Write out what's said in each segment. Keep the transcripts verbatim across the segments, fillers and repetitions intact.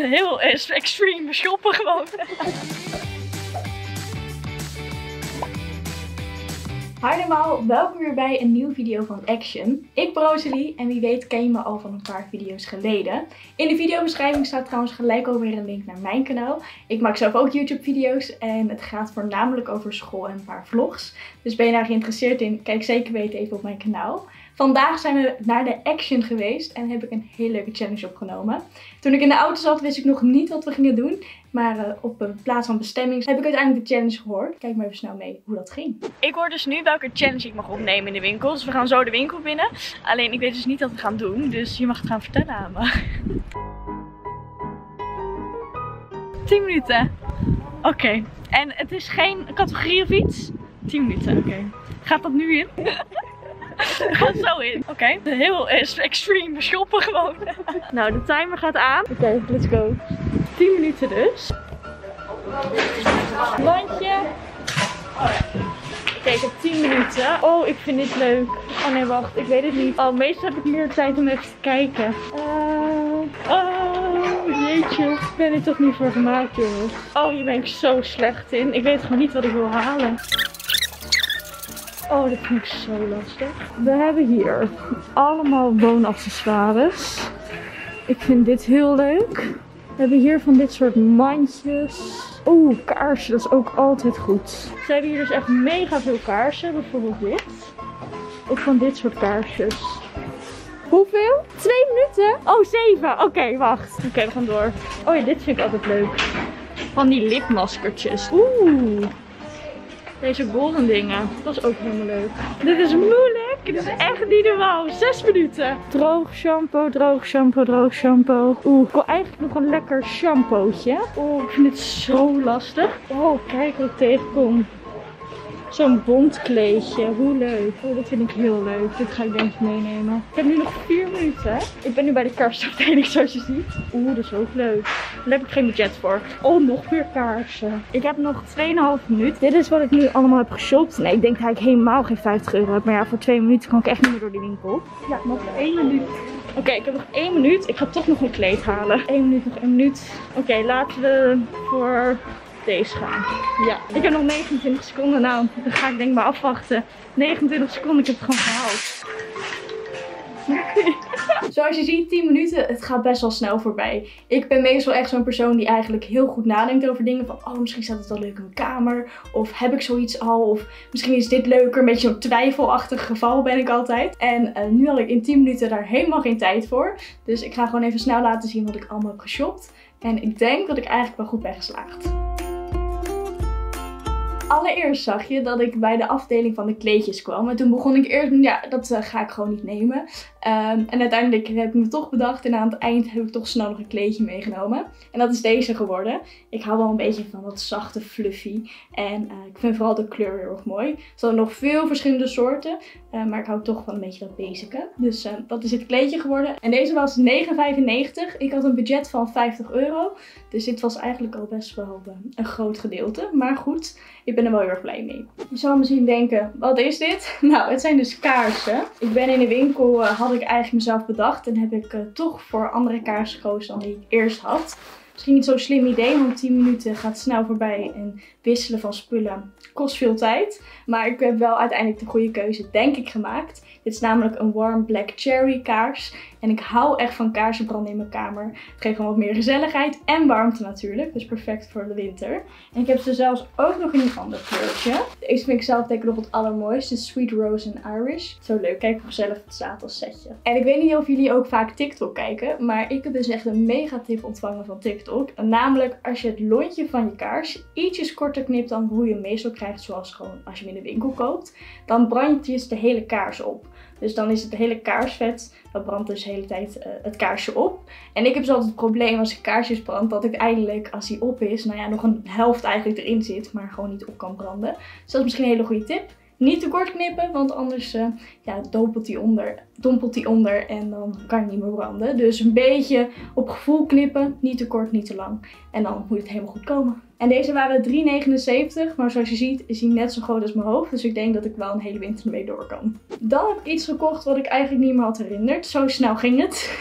Heel extreme shoppen gewoon. Hi allemaal, welkom weer bij een nieuwe video van Action. Ik ben Rosalie en wie weet ken je me al van een paar video's geleden. In de videobeschrijving staat trouwens gelijk ook weer een link naar mijn kanaal. Ik maak zelf ook YouTube video's en het gaat voornamelijk over school en een paar vlogs. Dus ben je daar geïnteresseerd in, kijk zeker weten even op mijn kanaal. Vandaag zijn we naar de Action geweest en heb ik een hele leuke challenge opgenomen. Toen ik in de auto zat wist ik nog niet wat we gingen doen. Maar uh, op een plaats van bestemming heb ik uiteindelijk de challenge gehoord. Kijk maar even snel mee hoe dat ging. Ik hoor dus nu welke challenge ik mag opnemen in de winkel. Dus we gaan zo de winkel binnen. Alleen ik weet dus niet wat we gaan doen. Dus je mag het gaan vertellen aan me. tien minuten. Oké. Okay. En het is geen categorie of iets? tien minuten. Oké. Okay. Gaat dat nu in? Gaat zo in. Oké. Okay. Heel extreme shoppen gewoon. Nou, de timer gaat aan. Oké, okay, let's go. tien minuten dus. Landje. Oké, ik heb tien minuten. Oh, ik vind dit leuk. Oh nee, wacht. Ik weet het niet. Oh, meestal heb ik meer tijd om even te kijken. Uh, oh, jeetje. Ik ben er toch niet voor gemaakt, jongens. Oh, hier ben ik zo slecht in. Ik weet gewoon niet wat ik wil halen. Oh, dat vind ik zo lastig. We hebben hier allemaal woonaccessoires. Ik vind dit heel leuk. We hebben hier van dit soort mandjes. Oeh, kaarsen, dat is ook altijd goed. Ze hebben hier dus echt mega veel kaarsen. Bijvoorbeeld dit. Ook van dit soort kaarsjes. Hoeveel? Twee minuten? Oh, zeven. Oké, okay, wacht. Oké, okay, we gaan door. Oh ja, dit vind ik altijd leuk. Van die lipmaskertjes. Oeh. Deze golden dingen. Dat is ook helemaal leuk. Dit is moeilijk. Dit is echt niet normaal. Zes minuten. Droog shampoo, droog shampoo, droog shampoo. Oeh, ik wil eigenlijk nog een lekker shampootje. Oeh, ik vind dit zo lastig. Oh, kijk wat ik tegenkom. Zo'n bondkleedje. Hoe leuk. Oh, dit vind ik heel leuk. Dit ga ik denk ik meenemen. Ik heb nu nog vier minuten. Ik ben nu bij de kaarsafdeling zoals je ziet. Oeh, dat is ook leuk. Daar heb ik geen budget voor. Oh, nog meer kaarsen. Ik heb nog twee en een half minuut. Dit is wat ik nu allemaal heb geshopt. Nee, ik denk dat ik helemaal geen vijftig euro heb. Maar ja, voor twee minuten kan ik echt niet meer door de winkel. Ja, nog één minuut. Oké, okay, ik heb nog één minuut. Ik ga toch nog een kleed halen. Eén minuut, nog één minuut. Oké, okay, laten we voor... deze gaan. Ja. Ik heb nog negenentwintig seconden. Nou, dan ga ik denk ik maar afwachten. negenentwintig seconden, ik heb het gewoon gehaald. Zoals je ziet, tien minuten, het gaat best wel snel voorbij. Ik ben meestal echt zo'n persoon die eigenlijk heel goed nadenkt over dingen. Van, oh, misschien staat het wel leuk in mijn kamer. Of heb ik zoiets al? Of misschien is dit leuker. Een beetje zo'n twijfelachtig geval ben ik altijd. En uh, nu had ik in tien minuten daar helemaal geen tijd voor. Dus ik ga gewoon even snel laten zien wat ik allemaal heb geshopt. En ik denk dat ik eigenlijk wel goed ben geslaagd. Allereerst zag je dat ik bij de afdeling van de kleedjes kwam. En toen begon ik eerst, ja, dat uh, ga ik gewoon niet nemen. Um, en uiteindelijk heb ik me toch bedacht. En aan het eind heb ik toch snel nog een kleedje meegenomen. En dat is deze geworden. Ik hou wel een beetje van dat zachte fluffy. En uh, ik vind vooral de kleur heel erg mooi. Er zijn nog veel verschillende soorten. Uh, maar ik hou toch van een beetje dat basic. Dus uh, dat is het kleedje geworden. En deze was negen vijfennegentig. Ik had een budget van vijftig euro. Dus dit was eigenlijk al best wel uh, een groot gedeelte. Maar goed, ik ben Ik ben er wel heel erg blij mee. Je zal misschien denken, wat is dit? Nou, het zijn dus kaarsen. Ik ben in de winkel, uh, had ik eigenlijk mezelf bedacht. En heb ik uh, toch voor andere kaarsen gekozen dan die ik eerst had. Misschien niet zo'n slim idee, want tien minuten gaat snel voorbij. En wisselen van spullen kost veel tijd. Maar ik heb wel uiteindelijk de goede keuze, denk ik, gemaakt. Dit is namelijk een Warm Black Cherry kaars. En ik hou echt van kaarsenbranden in mijn kamer. Het geeft gewoon wat meer gezelligheid en warmte natuurlijk. Dus perfect voor de winter. En ik heb ze zelfs ook nog in een ander kleurtje. Deze vind ik zelf denk ik nog het allermooiste. Sweet Rose in Irish. Zo leuk. Kijk hoe gezellig het staat als setje. En ik weet niet of jullie ook vaak TikTok kijken. Maar ik heb dus echt een mega tip ontvangen van TikTok. En namelijk als je het lontje van je kaars ietsjes korter knipt dan hoe je hem meestal krijgt. Zoals gewoon als je hem in de winkel koopt. Dan brand je dus de hele kaars op. Dus dan is het de hele kaarsvet, dat brandt dus de hele tijd uh, het kaarsje op. En ik heb dus altijd het probleem als ik kaarsjes brand, dat ik eindelijk, als die op is, nou ja, nog een helft eigenlijk erin zit, maar gewoon niet op kan branden. Dus dat is misschien een hele goede tip. Niet te kort knippen, want anders uh, ja, dompelt die onder, dompelt die onder en dan kan je niet meer branden. Dus een beetje op gevoel knippen, niet te kort, niet te lang. En dan moet het helemaal goed komen. En deze waren drie negenenzeventig, maar zoals je ziet is hij net zo groot als mijn hoofd. Dus ik denk dat ik wel een hele winter mee door kan. Dan heb ik iets gekocht wat ik eigenlijk niet meer had herinnerd. Zo snel ging het.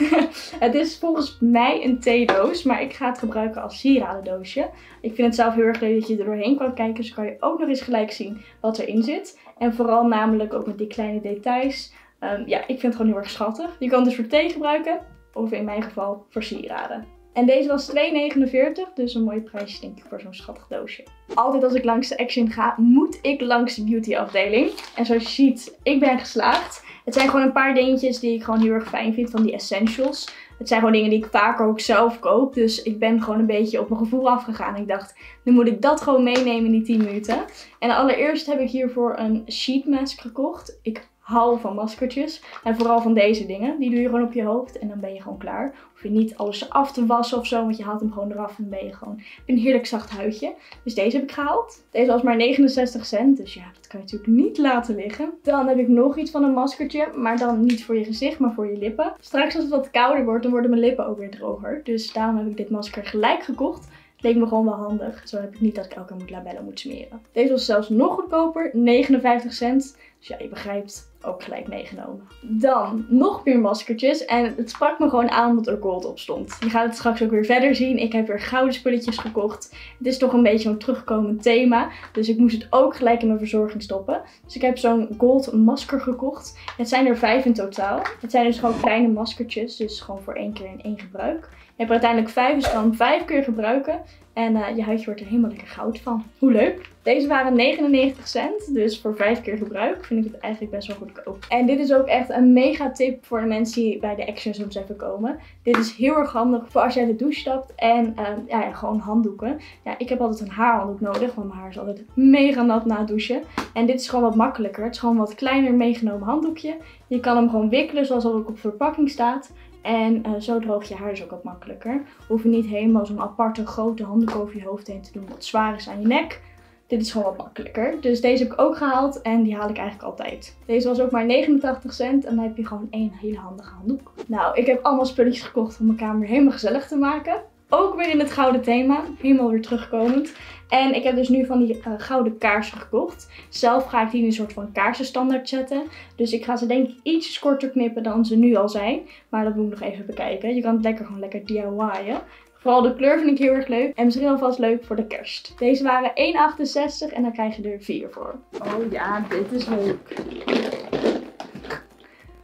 Het is volgens mij een theedoos, maar ik ga het gebruiken als sieradendoosje. Ik vind het zelf heel erg leuk dat je er doorheen kan kijken. Dus kan je ook nog eens gelijk zien wat erin zit. En vooral namelijk ook met die kleine details. Um, ja, ik vind het gewoon heel erg schattig. Je kan het dus voor thee gebruiken, of in mijn geval voor sieraden. En deze was twee negenenveertig, dus een mooi prijsje denk ik voor zo'n schattig doosje. Altijd als ik langs de Action ga, moet ik langs de beauty afdeling. En zoals je ziet, ik ben geslaagd. Het zijn gewoon een paar dingetjes die ik gewoon heel erg fijn vind van die essentials. Het zijn gewoon dingen die ik vaker ook zelf koop. Dus ik ben gewoon een beetje op mijn gevoel afgegaan. Ik dacht, nu moet ik dat gewoon meenemen in die tien minuten. En allereerst heb ik hiervoor een sheet mask gekocht. Ik hou van maskertjes. En vooral van deze dingen. Die doe je gewoon op je hoofd en dan ben je gewoon klaar. Hoef je niet alles af te wassen of zo. Want je haalt hem gewoon eraf en ben je gewoon een heerlijk zacht huidje. Dus deze heb ik gehaald. Deze was maar negenenzestig cent. Dus ja, dat kan je natuurlijk niet laten liggen. Dan heb ik nog iets van een maskertje. Maar dan niet voor je gezicht, maar voor je lippen. Straks als het wat kouder wordt, dan worden mijn lippen ook weer droger. Dus daarom heb ik dit masker gelijk gekocht. Leek me gewoon wel handig. Zo heb ik niet dat ik elke keer moet labellen moet smeren. Deze was zelfs nog goedkoper. negenenvijftig cent. Dus ja, je begrijpt, ook gelijk meegenomen. Dan nog meer maskertjes. En het sprak me gewoon aan dat er gold op stond. Je gaat het straks ook weer verder zien. Ik heb weer gouden spulletjes gekocht. Het is toch een beetje zo'n terugkomend thema. Dus ik moest het ook gelijk in mijn verzorging stoppen. Dus ik heb zo'n gold masker gekocht. Het zijn er vijf in totaal. Het zijn dus gewoon kleine maskertjes. Dus gewoon voor één keer in één gebruik. Je hebt er uiteindelijk vijf, dus je kan hem vijf keer gebruiken. En uh, je huidje wordt er helemaal lekker goud van. Hoe leuk! Deze waren negenennegentig cent, dus voor vijf keer gebruik vind ik het eigenlijk best wel goedkoop. En dit is ook echt een mega tip voor de mensen die bij de Action soms even komen. Dit is heel erg handig voor als jij de douche stapt en um, ja, ja, gewoon handdoeken. Ja, ik heb altijd een haarhanddoek nodig, want mijn haar is altijd mega nat na het douchen. En dit is gewoon wat makkelijker. Het is gewoon wat kleiner meegenomen handdoekje. Je kan hem gewoon wikkelen zoals ook op de verpakking staat. En uh, zo droog je haar dus ook wat makkelijker. Hoef je niet helemaal zo'n aparte grote handdoek over je hoofd heen te doen wat zwaar is aan je nek. Dit is gewoon wat makkelijker. Dus deze heb ik ook gehaald en die haal ik eigenlijk altijd. Deze was ook maar negenentachtig cent en dan heb je gewoon één hele handige handdoek. Nou, ik heb allemaal spulletjes gekocht om mijn kamer helemaal gezellig te maken. Ook weer in het gouden thema. Helemaal weer terugkomend. En ik heb dus nu van die uh, gouden kaarsen gekocht. Zelf ga ik die in een soort van kaarsenstandaard zetten. Dus ik ga ze denk ik ietsjes korter knippen dan ze nu al zijn. Maar dat moet ik nog even bekijken. Je kan het lekker gewoon lekker D I Y'en. Vooral de kleur vind ik heel erg leuk. En misschien alvast leuk voor de kerst. Deze waren één euro achtenzestig en daar krijg je er vier voor. Oh ja, dit is leuk.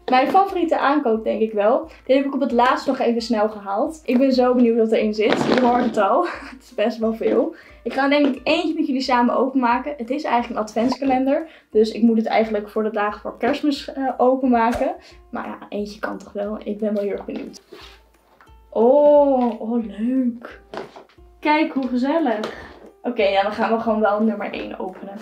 Mijn favoriete aankoop denk ik wel. Dit heb ik op het laatst nog even snel gehaald. Ik ben zo benieuwd wat erin zit. Je hoort het al. Het is best wel veel. Ik ga denk ik eentje met jullie samen openmaken. Het is eigenlijk een adventskalender. Dus ik moet het eigenlijk voor de dagen voor Kerstmis uh, openmaken. Maar ja, eentje kan toch wel. Ik ben wel heel erg benieuwd. Oh, oh leuk. Kijk hoe gezellig. Oké, okay, ja, dan gaan we gewoon wel nummer één openen.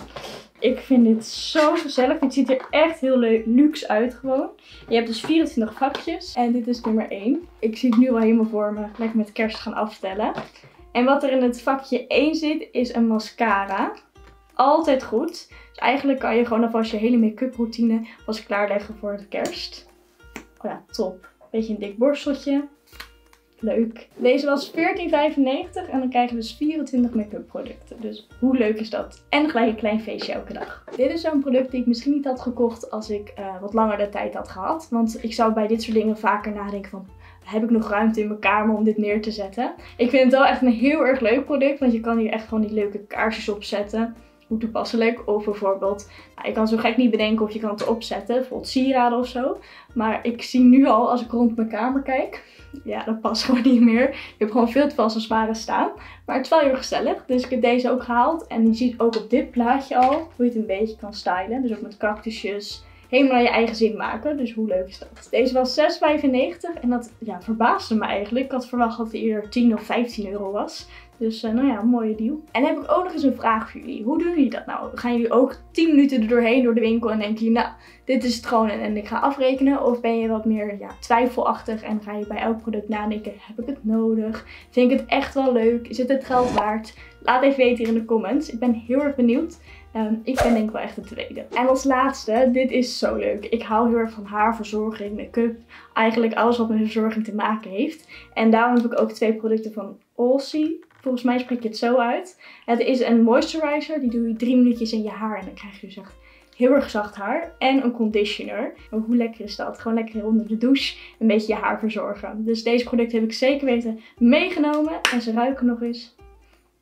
Ik vind dit zo gezellig. Dit ziet er echt heel luxe uit gewoon. Je hebt dus vierentwintig vakjes. En dit is nummer één. Ik zie het nu al helemaal voor me. Lekker met kerst gaan aftellen. En wat er in het vakje één zit is een mascara. Altijd goed. Dus eigenlijk kan je gewoon alvast je hele make-up routine pas klaarleggen voor de kerst. Oh ja, top. Beetje een dik borsteltje. Leuk. Deze was veertien vijfennegentig en dan krijgen we dus vierentwintig make-up producten. Dus hoe leuk is dat? En gelijk een klein feestje elke dag. Dit is zo'n product die ik misschien niet had gekocht als ik uh, wat langer de tijd had gehad. Want ik zou bij dit soort dingen vaker nadenken van, heb ik nog ruimte in mijn kamer om dit neer te zetten? Ik vind het wel echt een heel erg leuk product, want je kan hier echt gewoon die leuke kaarsjes opzetten. Hoe toepasselijk. Of bijvoorbeeld, nou, ik kan zo gek niet bedenken of je kan het opzetten. Bijvoorbeeld sieraden of zo. Maar ik zie nu al, als ik rond mijn kamer kijk, ja, dat past gewoon niet meer. Ik heb gewoon veel te veel zware staan. Maar het is wel heel gezellig. Dus ik heb deze ook gehaald. En je ziet ook op dit plaatje al hoe je het een beetje kan stylen. Dus ook met cactusjes. Helemaal naar je eigen zin maken. Dus hoe leuk is dat? Deze was zes vijfennegentig. En dat ja, verbaasde me eigenlijk. Ik had verwacht dat het eerder tien of vijftien euro was. Dus uh, nou ja, een mooie deal. En dan heb ik ook nog eens een vraag voor jullie. Hoe doen jullie dat nou? Gaan jullie ook tien minuten er doorheen door de winkel en denken jullie, nou, dit is het gewoon en ik ga afrekenen? Of ben je wat meer ja, twijfelachtig en ga je bij elk product nadenken, heb ik het nodig? Vind ik het echt wel leuk? Is het het geld waard? Laat even weten hier in de comments. Ik ben heel erg benieuwd. Um, ik ben denk ik wel echt de tweede. En als laatste, dit is zo leuk. Ik hou heel erg van haar, verzorging, make-up. Eigenlijk alles wat met verzorging te maken heeft. En daarom heb ik ook twee producten van Olsi. Volgens mij spreek je het zo uit. Het is een moisturizer. Die doe je drie minuutjes in je haar. En dan krijg je dus echt heel erg zacht haar. En een conditioner. Maar hoe lekker is dat? Gewoon lekker onder de douche. Een beetje je haar verzorgen. Dus deze producten heb ik zeker weten meegenomen. En ze ruiken nog eens.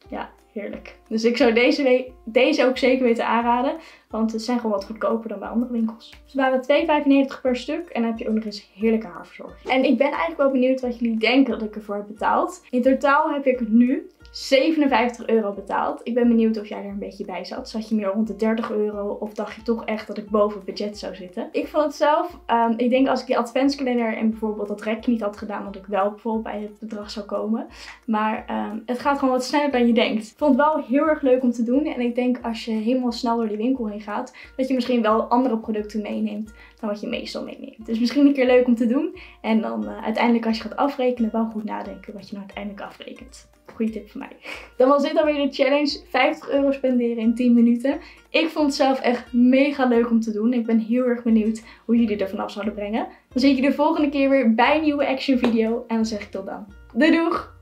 Ja, heerlijk. Dus ik zou deze, deze ook zeker weten aanraden. Want het zijn gewoon wat goedkoper dan bij andere winkels. Ze waren twee vijfennegentig per stuk. En dan heb je ook nog eens heerlijke haarverzorging. En ik ben eigenlijk wel benieuwd wat jullie denken dat ik ervoor heb betaald. In totaal heb ik nu zevenenvijftig euro betaald. Ik ben benieuwd of jij er een beetje bij zat. Zat je meer rond de dertig euro? Of dacht je toch echt dat ik boven het budget zou zitten? Ik vond het zelf. Um, ik denk als ik die adventskalender en bijvoorbeeld dat rekje niet had gedaan. Dat ik wel bijvoorbeeld bij het bedrag zou komen. Maar um, het gaat gewoon wat sneller dan je denkt. Ik vond het wel heel erg leuk om te doen. En ik denk als je helemaal snel door die winkel heen gaat, dat je misschien wel andere producten meeneemt dan wat je meestal meeneemt. Dus misschien een keer leuk om te doen. En dan uh, uiteindelijk als je gaat afrekenen, wel goed nadenken wat je nou uiteindelijk afrekent. Goede tip van mij. Dan was dit alweer de challenge. vijftig euro spenderen in tien minuten. Ik vond het zelf echt mega leuk om te doen. Ik ben heel erg benieuwd hoe jullie er vanaf zouden brengen. Dan zie ik je de volgende keer weer bij een nieuwe action video. En dan zeg ik tot dan. Doei doeg!